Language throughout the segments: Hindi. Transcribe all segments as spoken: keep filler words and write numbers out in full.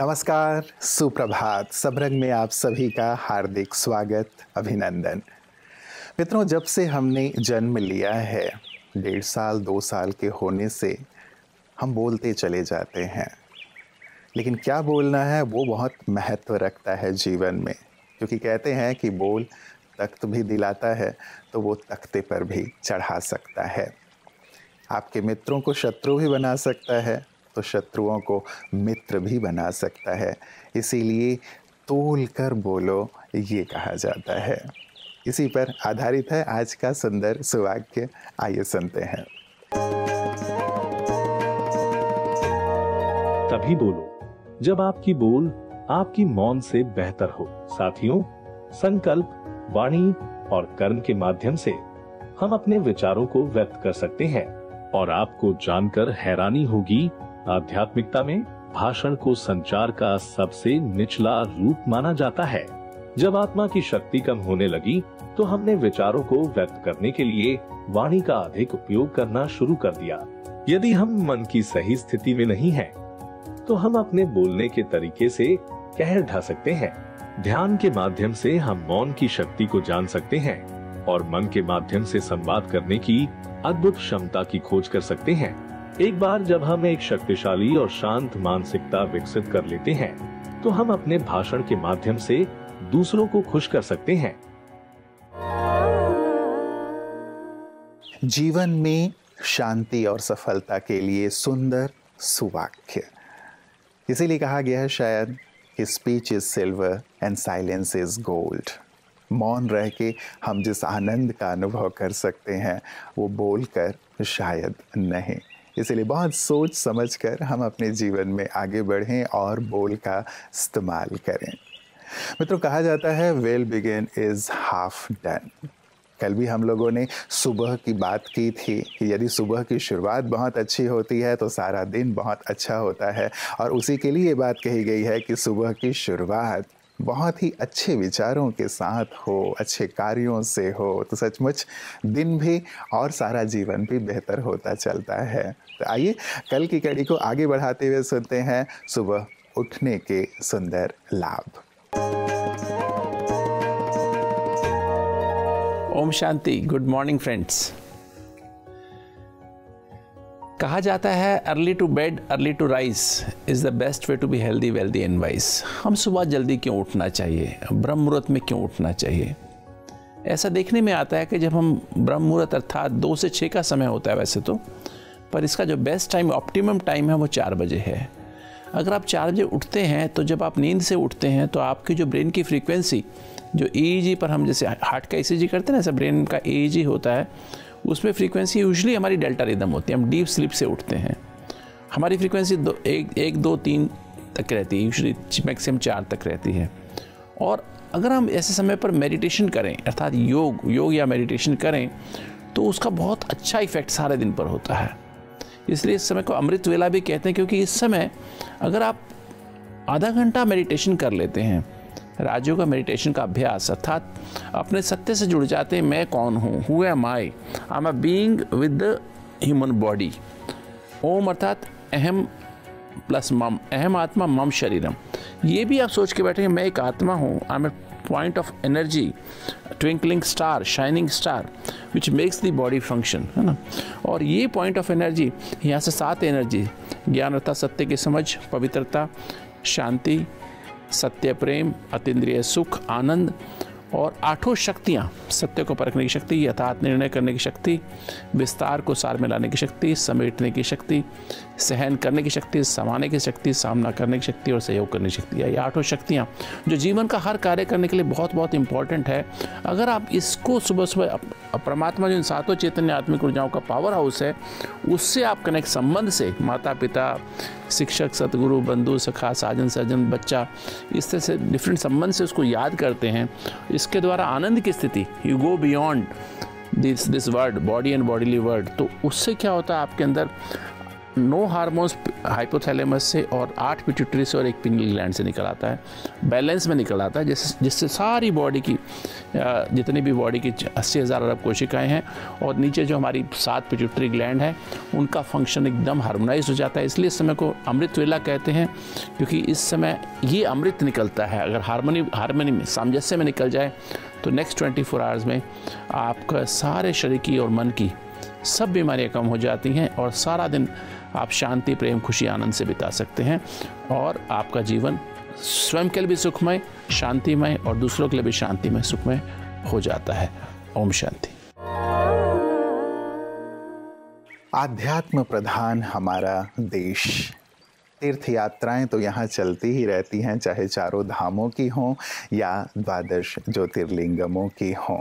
नमस्कार, सुप्रभात। सबरंग में आप सभी का हार्दिक स्वागत, अभिनंदन। मित्रों, जब से हमने जन्म लिया है, डेढ़ साल दो साल के होने से हम बोलते चले जाते हैं, लेकिन क्या बोलना है वो बहुत महत्व रखता है जीवन में, क्योंकि कहते हैं कि बोल तख्त भी दिलाता है तो वो तख्ते पर भी चढ़ा सकता है। आपके मित्रों को शत्रु भी बना सकता है तो शत्रुओं को मित्र भी बना सकता है। इसीलिए तोल कर बोलो, ये कहा जाता है। इसी पर आधारित है आज का सुंदर सुवाक्य। आइए सुनते हैं। तभी बोलो जब आपकी बोल आपकी मौन से बेहतर हो। साथियों, संकल्प, वाणी और कर्म के माध्यम से हम अपने विचारों को व्यक्त कर सकते हैं और आपको जानकर हैरानी होगी, आध्यात्मिकता में भाषण को संचार का सबसे निचला रूप माना जाता है। जब आत्मा की शक्ति कम होने लगी तो हमने विचारों को व्यक्त करने के लिए वाणी का अधिक उपयोग करना शुरू कर दिया। यदि हम मन की सही स्थिति में नहीं हैं, तो हम अपने बोलने के तरीके से कहर ढा सकते हैं। ध्यान के माध्यम से हम मौन की शक्ति को जान सकते हैं और मन के माध्यम से संवाद करने की अद्भुत क्षमता की खोज कर सकते हैं। एक बार जब हम एक शक्तिशाली और शांत मानसिकता विकसित कर लेते हैं तो हम अपने भाषण के माध्यम से दूसरों को खुश कर सकते हैं। जीवन में शांति और सफलता के लिए सुंदर सुवाक्य, इसीलिए कहा गया है शायद कि speech is silver and silence is gold. मौन रह के हम जिस आनंद का अनुभव कर सकते हैं वो बोलकर शायद नहीं। इसलिए बहुत सोच समझकर हम अपने जीवन में आगे बढ़ें और बोल का इस्तेमाल करें। मित्रों, कहा जाता है well begin is half done. कल भी हम लोगों ने सुबह की बात की थी कि यदि सुबह की शुरुआत बहुत अच्छी होती है तो सारा दिन बहुत अच्छा होता है, और उसी के लिए ये बात कही गई है कि सुबह की शुरुआत बहुत ही अच्छे विचारों के साथ हो, अच्छे कार्यों से हो, तो सचमुच दिन भी और सारा जीवन भी बेहतर होता चलता है। तो आइए कल की कड़ी को आगे बढ़ाते हुए सुनते हैं सुबह उठने के सुंदर लाभ। ओम शांति। Good morning friends. कहा जाता है early to bed early to rise is the best way to be healthy wealthy and wise. हम सुबह जल्दी क्यों उठना चाहिए, ब्रह्म मुहूर्त में क्यों उठना चाहिए? ऐसा देखने में आता है कि जब हम ब्रह्म मुहूर्त अर्थात दो से छः का समय होता है वैसे तो, पर इसका जो बेस्ट टाइम, ऑप्टिमम टाइम है वो चार बजे है। अगर आप चार बजे उठते हैं तो जब आप नींद से उठते हैं तो आपकी जो ब्रेन की फ्रीक्वेंसी, जो ई जी पर हम जैसे हार्ट का ई सी जी करते हैं ना, ऐसा ब्रेन का ई जी होता है, उसमें फ्रीक्वेंसी यूजुअली हमारी डेल्टा रिदम होती है। हम डीप स्लीप से उठते हैं, हमारी फ्रीक्वेंसी दो एक एक दो तीन तक रहती है, यूजुअली मैक्सिमम चार तक रहती है। और अगर हम ऐसे समय पर मेडिटेशन करें अर्थात योग योग या मेडिटेशन करें तो उसका बहुत अच्छा इफेक्ट सारे दिन पर होता है। इसलिए इस समय को अमृत वेला भी कहते हैं, क्योंकि इस समय अगर आप आधा घंटा मेडिटेशन कर लेते हैं, राजयोग का मेडिटेशन का अभ्यास अर्थात अपने सत्य से जुड़ जाते हैं। मैं कौन हूँ, who am I, I am a being with the human body. ओम अर्थात अहम प्लस मम, अहम आत्मा मम शरीरम। ये भी आप सोच के बैठेंगे मैं एक आत्मा हूँ, I am a point of energy, twinkling star, shining star which makes the body function, है ना। और ये पॉइंट ऑफ एनर्जी, यहाँ से सात एनर्जी, ज्ञान अर्थात सत्य की समझ, पवित्रता, शांति, सत्य प्रेम, अतीन्द्रिय सुख, आनंद, और आठों शक्तियाँ, सत्य को परखने की शक्ति, यथार्थ निर्णय करने की शक्ति, विस्तार को सार में लाने की शक्ति, समेटने की शक्ति, सहन करने की शक्ति, समाने की शक्ति, सामना करने की शक्ति और सहयोग करने की शक्ति। ये आठों शक्तियाँ जो जीवन का हर कार्य करने के लिए बहुत बहुत इंपॉर्टेंट है। अगर आप इसको सुबह सुबह, परमात्मा जो इन सातों चैतन्य आत्मिक ऊर्जाओं का पावर हाउस है, उससे आप कनेक्ट, संबंध से, माता पिता, शिक्षक, सतगुरु, बंधु, सखा, साजन, सजन, बच्चा, इस तरह से डिफरेंट संबंध से उसको याद करते हैं। इसके द्वारा आनंद की स्थिति, you go beyond this this word, body and bodily word, तो उससे क्या होता है आपके अंदर नौ हार्मोन्स हाइपोथैलेमस से और आठ पिट्यूटरी से और एक पिनियल ग्लैंड से निकल आता है, बैलेंस में निकल आता है, जिस जिससे सारी बॉडी की जितनी भी बॉडी की अस्सी हज़ार अरब कोशिकाएं हैं और नीचे जो हमारी सात पिट्यूटरी ग्लैंड है उनका फंक्शन एकदम हार्मोनाइज हो जाता है। इसलिए इस समय को अमृत वेला कहते हैं, क्योंकि इस समय ये अमृत निकलता है। अगर हार्मनी हार्मनी में सामंजस्य में निकल जाए तो नेक्स्ट ट्वेंटी फोर आवर्स में आपका सारे शरीर की और मन की सब बीमारियां कम हो जाती हैं और सारा दिन आप शांति, प्रेम, खुशी, आनंद से बिता सकते हैं और आपका जीवन स्वयं के लिए भी सुखमय, शांतिमय और दूसरों के लिए भी शांतिमय, सुखमय हो जाता है। ओम शांति। आध्यात्म प्रधान हमारा देश, तीर्थ यात्राएं तो यहाँ चलती ही रहती हैं, चाहे चारों धामों की हों या द्वादश ज्योतिर्लिंगमों की हों।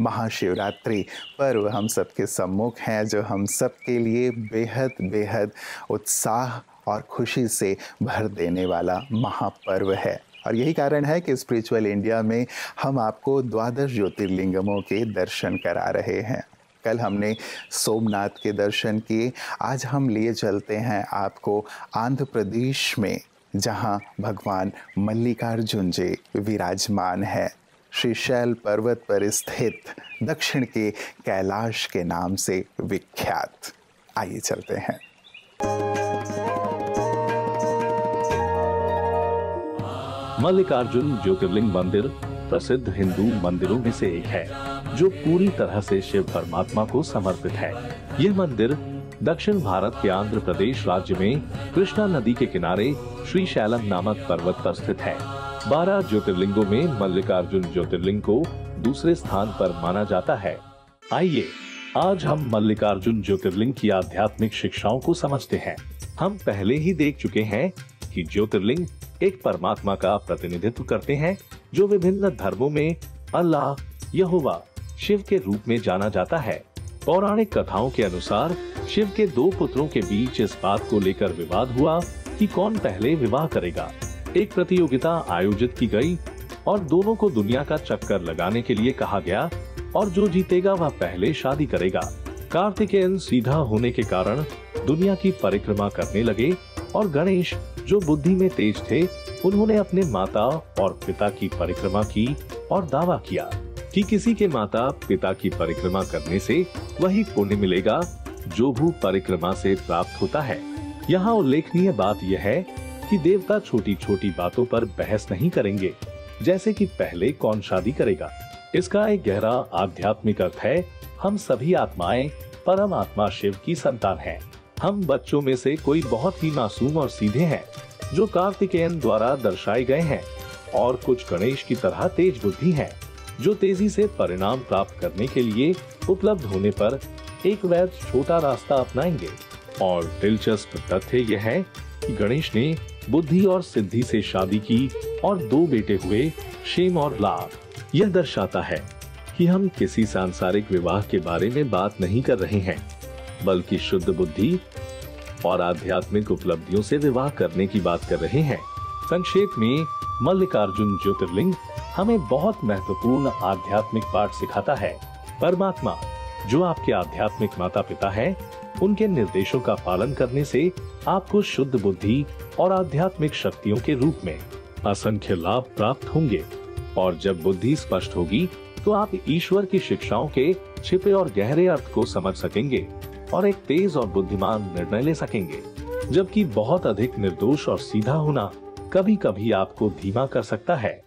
महाशिवरात्रि पर्व हम सबके सम्मुख हैं, जो हम सबके लिए बेहद बेहद उत्साह और खुशी से भर देने वाला महापर्व है। और यही कारण है कि स्पिरिचुअल इंडिया में हम आपको द्वादश ज्योतिर्लिंगमों के दर्शन करा रहे हैं। कल हमने सोमनाथ के दर्शन किए, आज हम लिए चलते हैं आपको आंध्र प्रदेश में, जहां भगवान मल्लिकार्जुन जी विराजमान हैं। श्रीशैल पर्वत पर स्थित दक्षिण के कैलाश के नाम से विख्यात। आइए चलते हैं। मल्लिकार्जुन ज्योतिर्लिंग मंदिर प्रसिद्ध हिंदू मंदिरों में से एक है, जो पूरी तरह से शिव परमात्मा को समर्पित है। यह मंदिर दक्षिण भारत के आंध्र प्रदेश राज्य में कृष्णा नदी के किनारे श्रीशैलम नामक पर्वत पर स्थित है। बारह ज्योतिर्लिंगों में मल्लिकार्जुन ज्योतिर्लिंग को दूसरे स्थान पर माना जाता है। आइए आज हम मल्लिकार्जुन ज्योतिर्लिंग की आध्यात्मिक शिक्षाओं को समझते हैं। हम पहले ही देख चुके हैं कि ज्योतिर्लिंग एक परमात्मा का प्रतिनिधित्व करते हैं, जो विभिन्न धर्मों में अल्लाह, यहोवा, शिव के रूप में जाना जाता है। पौराणिक कथाओं के अनुसार शिव के दो पुत्रों के बीच इस बात को लेकर विवाद हुआ कि कौन पहले विवाह करेगा। एक प्रतियोगिता आयोजित की गई और दोनों को दुनिया का चक्कर लगाने के लिए कहा गया और जो जीतेगा वह पहले शादी करेगा। कार्तिकेयन सीधा होने के कारण दुनिया की परिक्रमा करने लगे और गणेश, जो बुद्धि में तेज थे, उन्होंने अपने माता और पिता की परिक्रमा की और दावा किया कि किसी के माता पिता की परिक्रमा करने से वही पुण्य मिलेगा जो भू परिक्रमा से प्राप्त होता है। यहाँ उल्लेखनीय बात यह है कि देवता छोटी छोटी बातों पर बहस नहीं करेंगे, जैसे कि पहले कौन शादी करेगा। इसका एक गहरा आध्यात्मिक अर्थ है। हम सभी आत्माएं परम आत्मा शिव की संतान हैं। हम बच्चों में से कोई बहुत ही मासूम और सीधे हैं, जो कार्तिकेयन द्वारा दर्शाए गए हैं, और कुछ गणेश की तरह तेज बुद्धि हैं, जो तेजी से परिणाम प्राप्त करने के लिए उपलब्ध होने पर एक वैध छोटा रास्ता अपनाएंगे। और दिलचस्प तथ्य यह है कि गणेश ने बुद्धि और सिद्धि से शादी की और दो बेटे हुए, शेम और लाभ। यह दर्शाता है कि हम किसी सांसारिक विवाह के बारे में बात नहीं कर रहे हैं, बल्कि शुद्ध बुद्धि और आध्यात्मिक उपलब्धियों से विवाह करने की बात कर रहे हैं। संक्षेप में, मल्लिकार्जुन ज्योतिर्लिंग हमें बहुत महत्वपूर्ण आध्यात्मिक पाठ सिखाता है। परमात्मा, जो आपके आध्यात्मिक माता पिता है, उनके निर्देशों का पालन करने से आपको शुद्ध बुद्धि और आध्यात्मिक शक्तियों के रूप में असंख्य लाभ प्राप्त होंगे। और जब बुद्धि स्पष्ट होगी तो आप ईश्वर की शिक्षाओं के छिपे और गहरे अर्थ को समझ सकेंगे और एक तेज और बुद्धिमान निर्णय ले सकेंगे, जबकि बहुत अधिक निर्दोष और सीधा होना कभी कभी आपको धीमा कर सकता है।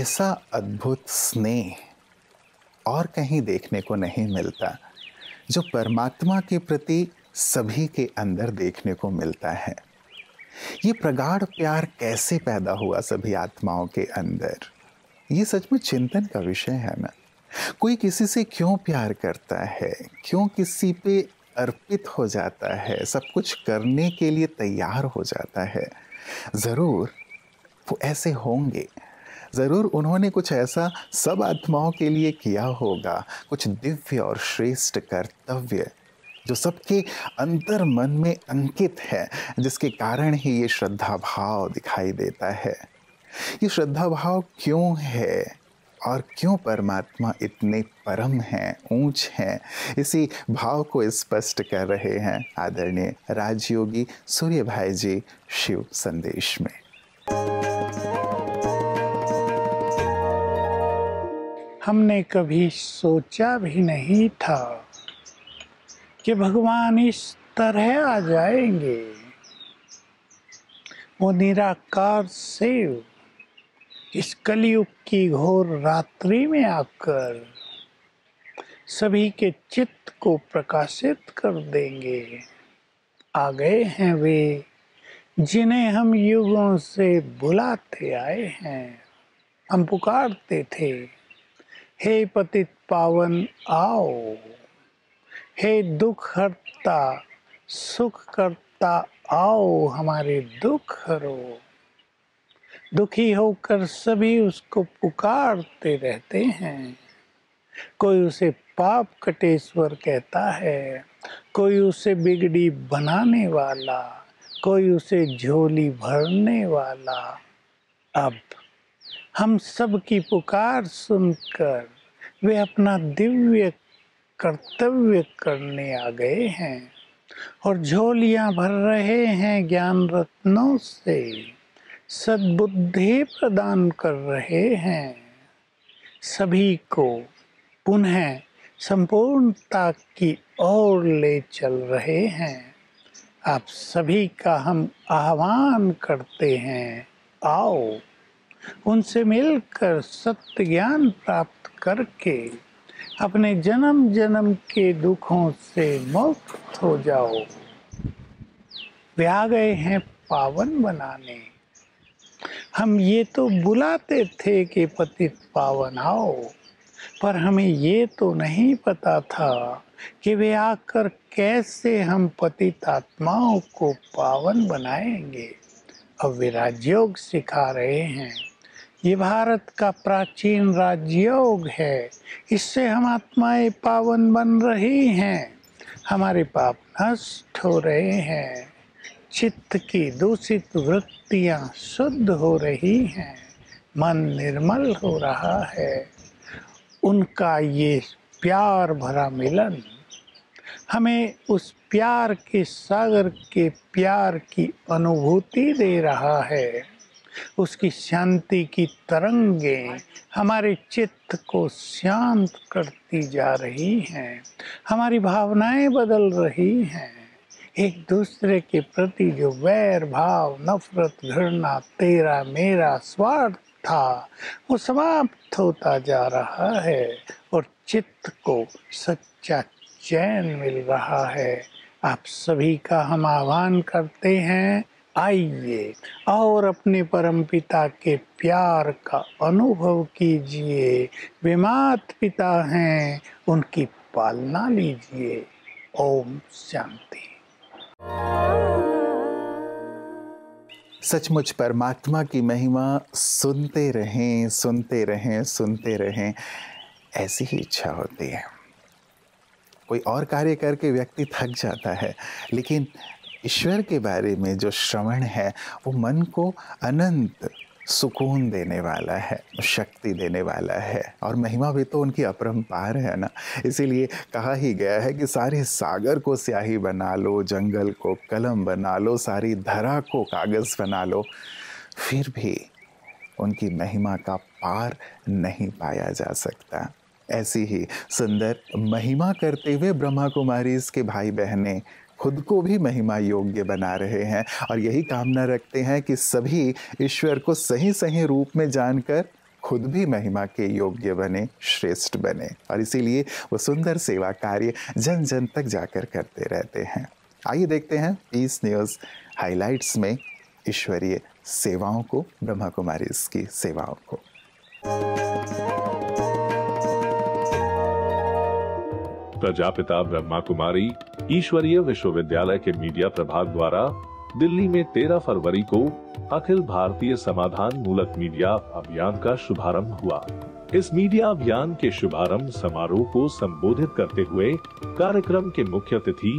ऐसा अद्भुत स्नेह और कहीं देखने को नहीं मिलता, जो परमात्मा के प्रति सभी के अंदर देखने को मिलता है। ये प्रगाढ़ प्यार कैसे पैदा हुआ सभी आत्माओं के अंदर, ये सच में चिंतन का विषय है ना। कोई किसी से क्यों प्यार करता है, क्यों किसी पे अर्पित हो जाता है, सब कुछ करने के लिए तैयार हो जाता है। ज़रूर वो ऐसे होंगे, ज़रूर उन्होंने कुछ ऐसा सब आत्माओं के लिए किया होगा, कुछ दिव्य और श्रेष्ठ कर्तव्य जो सबके अंतर मन में अंकित है, जिसके कारण ही ये श्रद्धा भाव दिखाई देता है। ये श्रद्धा भाव क्यों है और क्यों परमात्मा इतने परम हैं, ऊंच हैं, इसी भाव को स्पष्ट कर रहे हैं आदरणीय राजयोगी सूर्य भाई जी शिव संदेश में। हमने कभी सोचा भी नहीं था कि भगवान इस तरह आ जाएंगे। वो निराकार शिव इस कलयुग की घोर रात्रि में आकर सभी के चित्त को प्रकाशित कर देंगे। आ गए हैं वे जिन्हें हम युगों से बुलाते आए हैं। हम पुकारते थे, हे पतित पावन आओ, हे दुख हरता सुख करता आओ, हमारे दुख हरो। दुखी होकर सभी उसको पुकारते रहते हैं। कोई उसे पाप कटेश्वर कहता है, कोई उसे बिगड़ी बनाने वाला, कोई उसे झोली भरने वाला। अब हम सब की पुकार सुनकर वे अपना दिव्य कर्तव्य करने आ गए हैं और झोलियां भर रहे हैं ज्ञान रत्नों से, सद्बुद्धि प्रदान कर रहे हैं। सभी को पुनः संपूर्णता की ओर ले चल रहे हैं। आप सभी का हम आह्वान करते हैं, आओ उनसे मिलकर सत्य ज्ञान प्राप्त करके अपने जन्म जन्म के दुखों से मुक्त हो जाओ। वे आ गए हैं पावन बनाने। हम ये तो बुलाते थे कि पतित पावन आओ, पर हमें ये तो नहीं पता था कि वे आकर कैसे हम पतित आत्माओं को पावन बनाएंगे। अब वे राजयोग सिखा रहे हैं। ये भारत का प्राचीन राजयोग है। इससे हम आत्माएं पावन बन रही हैं, हमारे पाप नष्ट हो रहे हैं, चित्त की दूषित वृत्तियां शुद्ध हो रही हैं, मन निर्मल हो रहा है। उनका ये प्यार भरा मिलन हमें उस प्यार के सागर के प्यार की अनुभूति दे रहा है। उसकी शांति की तरंगें हमारे चित्त को शांत करती जा रही हैं, हमारी भावनाएं बदल रही हैं। एक दूसरे के प्रति जो वैर भाव, नफरत, घृणा, तेरा मेरा स्वार्थ था, वो समाप्त होता जा रहा है और चित्त को सच्चा चैन मिल रहा है। आप सभी का हम आह्वान करते हैं, आइए और अपने परमपिता के प्यार का अनुभव कीजिए। वे माता पिता हैं, उनकी पालना लीजिए। ओम शांति। सचमुच परमात्मा की महिमा सुनते रहें, सुनते रहें, सुनते रहें, ऐसी ही इच्छा होती है। कोई और कार्य करके व्यक्ति थक जाता है, लेकिन ईश्वर के बारे में जो श्रवण है वो मन को अनंत सुकून देने वाला है, शक्ति देने वाला है, और महिमा भी तो उनकी अपरंपार है ना। इसीलिए कहा ही गया है कि सारे सागर को स्याही बना लो, जंगल को कलम बना लो, सारी धरा को कागज़ बना लो, फिर भी उनकी महिमा का पार नहीं पाया जा सकता। ऐसी ही सुंदर महिमा करते हुए ब्रह्माकुमारीज़ के भाई बहनें खुद को भी महिमा योग्य बना रहे हैं और यही कामना रखते हैं कि सभी ईश्वर को सही सही रूप में जानकर खुद भी महिमा के योग्य बने, श्रेष्ठ बने, और इसीलिए वो सुंदर सेवा कार्य जन जन तक जाकर करते रहते हैं। आइए देखते हैं पीस न्यूज़ हाइलाइट्स में ईश्वरीय सेवाओं को, ब्रह्माकुमारीज़ की सेवाओं को। प्रजापिता ब्रह्माकुमारी ईश्वरीय विश्वविद्यालय के मीडिया प्रभाग द्वारा दिल्ली में तेरह फरवरी को अखिल भारतीय समाधान मूलक मीडिया अभियान का शुभारंभ हुआ। इस मीडिया अभियान के शुभारंभ समारोह को संबोधित करते हुए कार्यक्रम के मुख्य अतिथि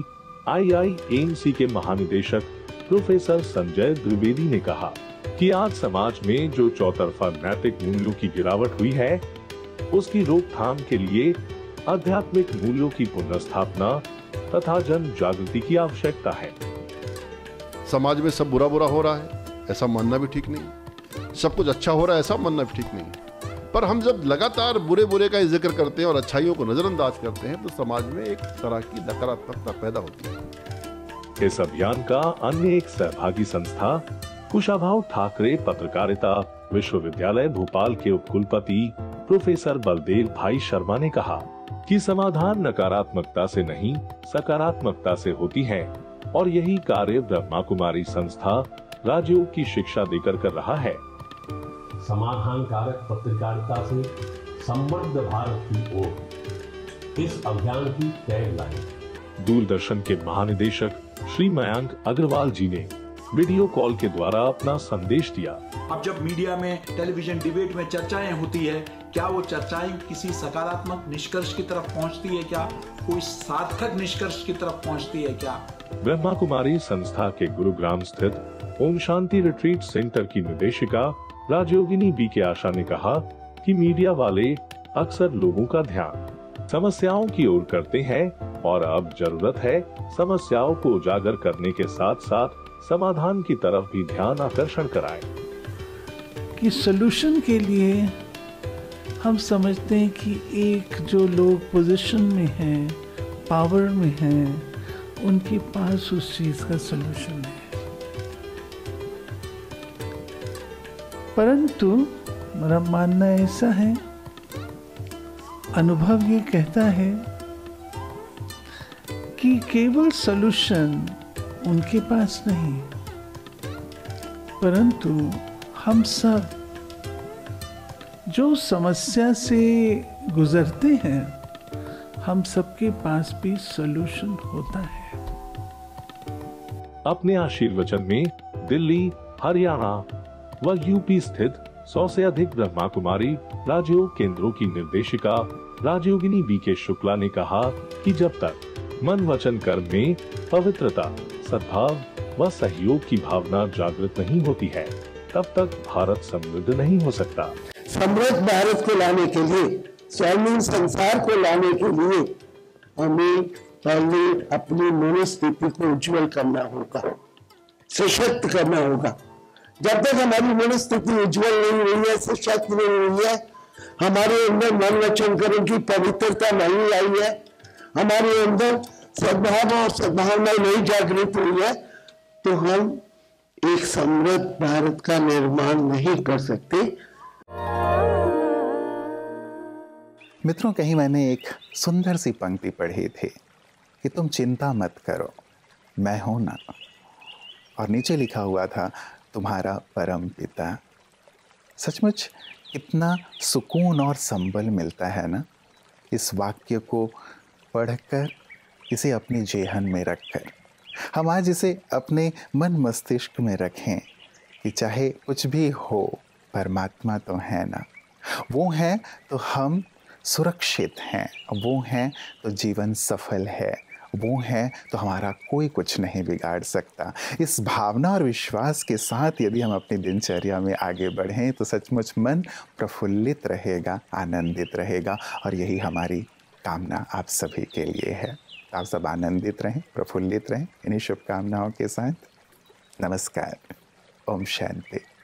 आई आई एम सी के महानिदेशक प्रोफेसर संजय द्विवेदी ने कहा कि आज समाज में जो चौतरफा नैतिक मूल्यों की गिरावट हुई है, उसकी रोकथाम के लिए आध्यात्मिक मूल्यों की पुनर्स्थापना तथा जन जागृति की आवश्यकता है। समाज में सब बुरा बुरा हो रहा है ऐसा मानना भी ठीक नहीं, सब कुछ अच्छा हो रहा है ऐसा मानना भी ठीक नहीं। पर हम जब लगातार बुरे बुरे का जिक्र करते हैं और अच्छाइयों को नजरअंदाज करते हैं तो समाज में एक तरह की नकारात्मकता पैदा होती है। इस अभियान का अन्य एक सहभागी संस्था कुशाभाऊ ठाकरे पत्रकारिता विश्वविद्यालय भोपाल के उपकुलपति प्रोफेसर बलदेव भाई शर्मा ने कहा कि समाधान नकारात्मकता से नहीं सकारात्मकता से होती है और यही कार्य ब्रह्माकुमारी संस्था राजयोग की शिक्षा देकर कर रहा है। समाधान कारक पत्रकारिता से समृद्ध भारत की ओर इस अभियान की टैगलाइन। दूरदर्शन के महानिदेशक श्री मयंक अग्रवाल जी ने वीडियो कॉल के द्वारा अपना संदेश दिया। अब जब मीडिया में टेलीविजन डिबेट में चर्चाएं होती है, क्या वो चर्चाएं किसी सकारात्मक निष्कर्ष की तरफ पहुंचती है? क्या कोई सार्थक निष्कर्ष की तरफ पहुंचती है? क्या ब्रह्माकुमारी संस्था के गुरुग्राम स्थित ओम शांति रिट्रीट सेंटर की निदेशिका राजयोगिनी बी के आशा ने कहा कि मीडिया वाले अक्सर लोगों का ध्यान समस्याओं की ओर करते हैं और अब जरूरत है समस्याओं को उजागर करने के साथ साथ समाधान की तरफ भी ध्यान आकर्षण कराएं। कि सॉल्यूशन के लिए हम समझते हैं कि एक जो लोग पोजीशन में हैं, पावर में हैं, उनके पास उस चीज का सॉल्यूशन है, परंतु मेरा मानना ऐसा है, अनुभव ये कहता है कि केवल सॉल्यूशन उनके पास नहीं, परंतु हम सब जो समस्या से गुजरते हैं हम सबके पास भी सॉल्यूशन होता है। अपने आशीर्वचन में दिल्ली, हरियाणा व यूपी स्थित सौ से अधिक ब्रह्माकुमारी राजयोग केंद्रों की निर्देशिका राजयोगिनी बी के शुक्ला ने कहा कि जब तक मन वचन कर्म में पवित्रता, सद्भाव व सहयोग की भावना जागृत नहीं होती है तब तक भारत समृद्ध नहीं हो सकता। समृद्ध भारत को लाने के लिए, स्वर्णिम संसार को लाने के लिए हमें पहले अपनी मनोस्थिति को उज्जवल करना होगा, सशक्त करना होगा। जब तक हमारी मनोस्थिति उज्जवल नहीं हुई है, सशक्त नहीं हुई है, हमारे अंदर मन वचन कर्म की पवित्रता नहीं आई है, हमारे अंदर सद्भाव और सद्भावना नहीं जागृत हुई है, तो हम एक समृद्ध भारत का निर्माण नहीं कर सकते। मित्रों, कहीं मैंने एक सुंदर सी पंक्ति पढ़ी थी कि तुम चिंता मत करो, मैं हूं ना, और नीचे लिखा हुआ था तुम्हारा परम पिता। सचमुच कितना सुकून और संबल मिलता है ना इस वाक्य को पढ़कर, इसे अपने जेहन में रखकर। हम आज इसे अपने मन मस्तिष्क में रखें कि चाहे कुछ भी हो परमात्मा तो है ना, वो हैं तो हम सुरक्षित हैं, वो हैं तो जीवन सफल है, वो हैं तो हमारा कोई कुछ नहीं बिगाड़ सकता। इस भावना और विश्वास के साथ यदि हम अपनी दिनचर्या में आगे बढ़ें तो सचमुच मन प्रफुल्लित रहेगा, आनंदित रहेगा, और यही हमारी कामना आप सभी के लिए है। आप सब आनंदित रहें, प्रफुल्लित रहें। इन्हीं शुभकामनाओं के साथ नमस्कार। ओम शांति।